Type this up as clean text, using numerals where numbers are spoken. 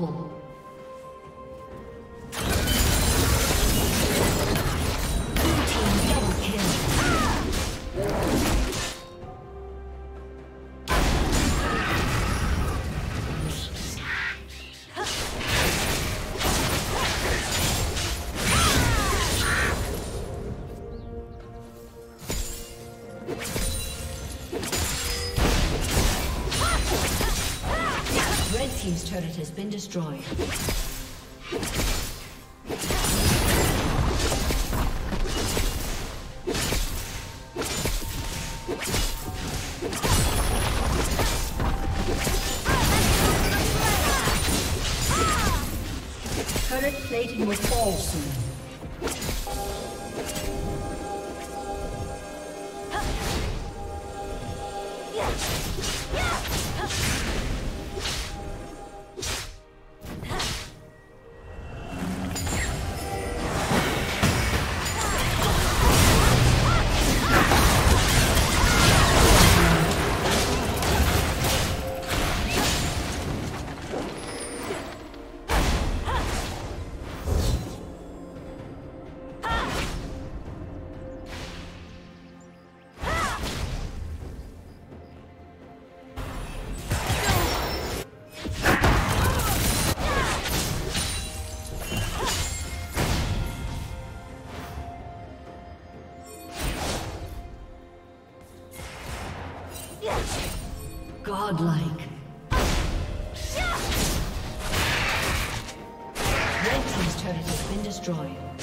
Unstoppable. Turret has been destroyed. Turret plating will fall soon. Godlike. Red team's turret has been destroyed.